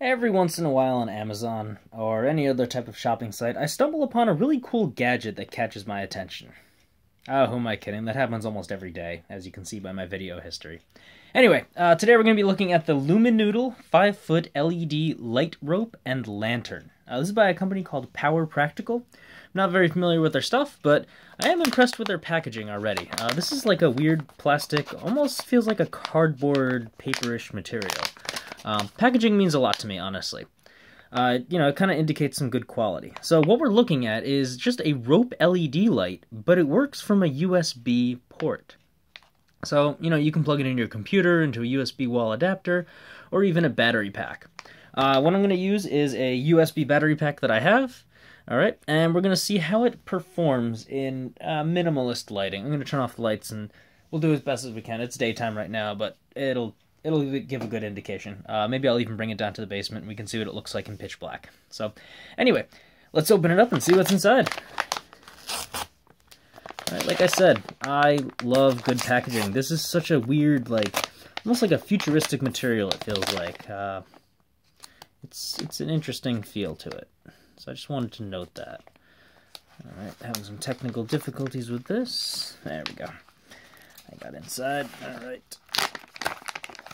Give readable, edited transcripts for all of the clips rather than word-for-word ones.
Every once in a while on Amazon, or any other type of shopping site, I stumble upon a really cool gadget that catches my attention. Oh, who am I kidding? That happens almost every day, as you can see by my video history. Anyway, today we're going to be looking at the Luminoodle 5-foot LED light rope and lantern. This is by a company called Power Practical. I'm not very familiar with their stuff, but I am impressed with their packaging already. This is like a weird plastic, almost feels like a cardboard paperish material. Packaging means a lot to me, honestly. You know, it kind of indicates some good quality. So what we're looking at is just a rope LED light, but it works from a USB port. So, you know, you can plug it into your computer, into a USB wall adapter, or even a battery pack. What I'm going to use is a USB battery pack that I have. All right, and we're going to see how it performs in minimalist lighting. I'm going to turn off the lights, and we'll do as best as we can. It's daytime right now, but it'll give a good indication. Maybe I'll even bring it down to the basement and we can see what it looks like in pitch black. So anyway, let's open it up and see what's inside. All right, like I said, I love good packaging. This is such a weird, like, almost like a futuristic material, it feels like. It's an interesting feel to it. So I just wanted to note that. All right, having some technical difficulties with this. There we go. I got inside, all right.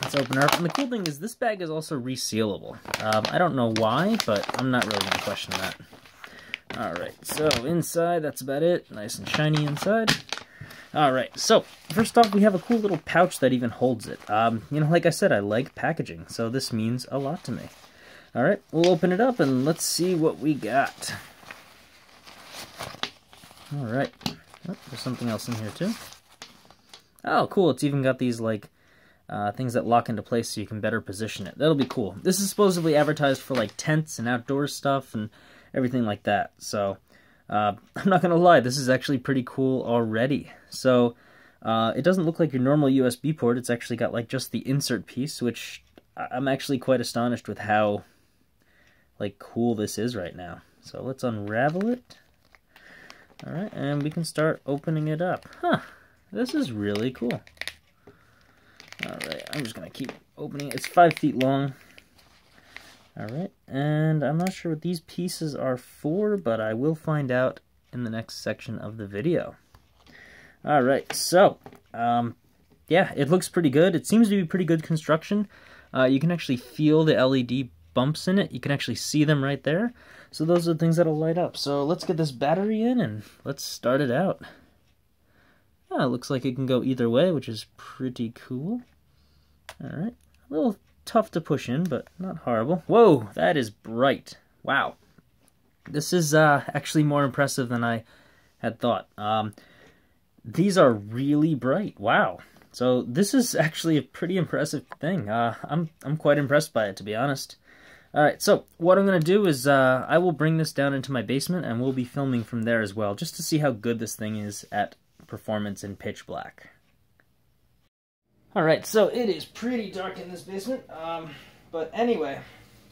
Let's open her up, and the cool thing is this bag is also resealable. I don't know why, but I'm not really going to question that. Alright, so inside, that's about it. Nice and shiny inside. Alright, so first off, we have a cool little pouch that even holds it. You know, like I said, I like packaging, so this means a lot to me. Alright, we'll open it up, and let's see what we got. Alright, oh, there's something else in here, too. Oh, cool, it's even got these, like, things that lock into place so you can better position it. That'll be cool. This is supposedly advertised for like tents and outdoor stuff and everything like that. So I'm not going to lie, this is actually pretty cool already. So it doesn't look like your normal USB port. It's actually got like just the insert piece, which I'm actually quite astonished with how like cool this is right now. So let's unravel it. All right, and we can start opening it up. Huh, this is really cool. Alright, I'm just going to keep opening it. It's 5 feet long. Alright, and I'm not sure what these pieces are for, but I will find out in the next section of the video. Alright, so, yeah, it looks pretty good. It seems to be pretty good construction. You can actually feel the LED bumps in it. You can actually see them right there. So those are the things that will light up. So let's get this battery in and let's start it out. Yeah, it looks like it can go either way, which is pretty cool. Alright, a little tough to push in, but not horrible. Whoa, that is bright. Wow. This is actually more impressive than I had thought. These are really bright. Wow. So this is actually a pretty impressive thing. I'm quite impressed by it, to be honest. Alright, so what I'm going to do is I will bring this down into my basement, and we'll be filming from there as well, just to see how good this thing is at performance in pitch black. Alright, so it is pretty dark in this basement, but anyway,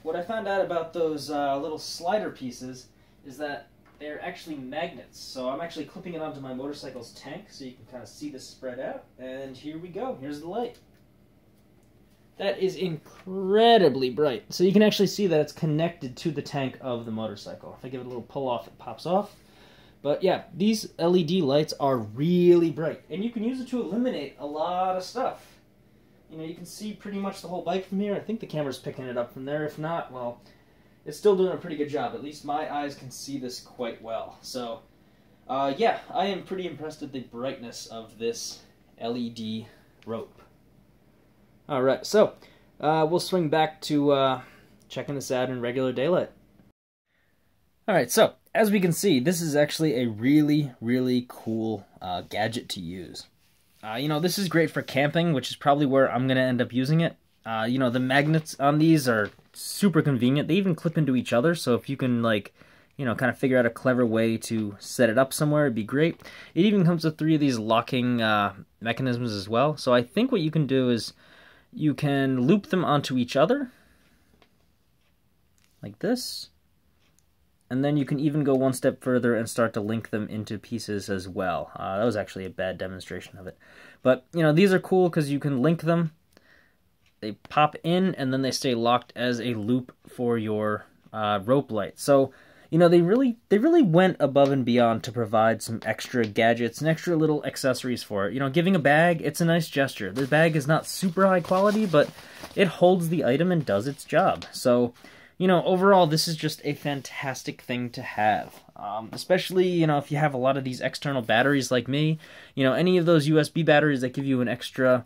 what I found out about those little slider pieces is that they're actually magnets, so I'm actually clipping it onto my motorcycle's tank so you can kind of see this spread out, and here we go, here's the light. That is incredibly bright, so you can actually see that it's connected to the tank of the motorcycle. If I give it a little pull off, it pops off. But yeah, these LED lights are really bright, and you can use it to illuminate a lot of stuff. You know, you can see pretty much the whole bike from here. I think the camera's picking it up from there. If not, well, it's still doing a pretty good job. At least my eyes can see this quite well. So, yeah, I am pretty impressed with the brightness of this LED rope. All right, so we'll swing back to checking this out in regular daylight. All right, so as we can see, this is actually a really, really cool gadget to use. You know, this is great for camping, which is probably where I'm going to end up using it. You know, the magnets on these are super convenient. They even clip into each other, so if you can, like, you know, kind of figure out a clever way to set it up somewhere, it'd be great. It even comes with 3 of these locking mechanisms as well. So I think what you can do is you can loop them onto each other, like this. And then you can even go one step further and start to link them into pieces as well. That was actually a bad demonstration of it. But, you know, these are cool because you can link them they pop in and then they stay locked as a loop for your rope light. So, you know, they really went above and beyond to provide some extra gadgets and extra little accessories for it. You know, giving a bag, it's a nice gesture. The bag is not super high quality, but it holds the item and does its job. So, you know, overall, this is just a fantastic thing to have. Especially, you know, if you have a lot of these external batteries like me, you know, any of those USB batteries that give you an extra,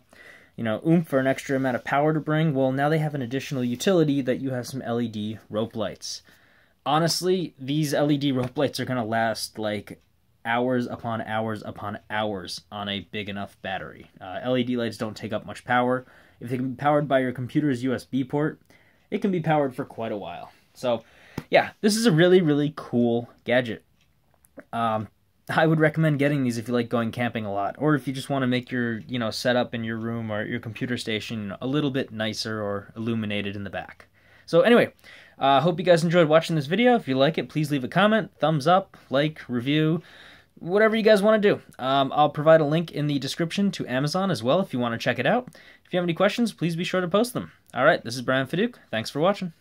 you know, oomph or an extra amount of power to bring, well, now they have an additional utility that you have some LED rope lights. Honestly, these LED rope lights are going to last like hours upon hours upon hours on a big enough battery. LED lights don't take up much power. If they can be powered by your computer's USB port, it can be powered for quite a while. So yeah, this is a really, really cool gadget. I would recommend getting these if you like going camping a lot, or if you just want to make your, you know, setup in your room or your computer station a little bit nicer or illuminated in the back. So anyway, hope you guys enjoyed watching this video. If you like it, please leave a comment, thumbs up, like, review, whatever you guys want to do. I'll provide a link in the description to Amazon as well if you want to check it out. If you have any questions, please be sure to post them. All right, this is Brian Faduke. Thanks for watching.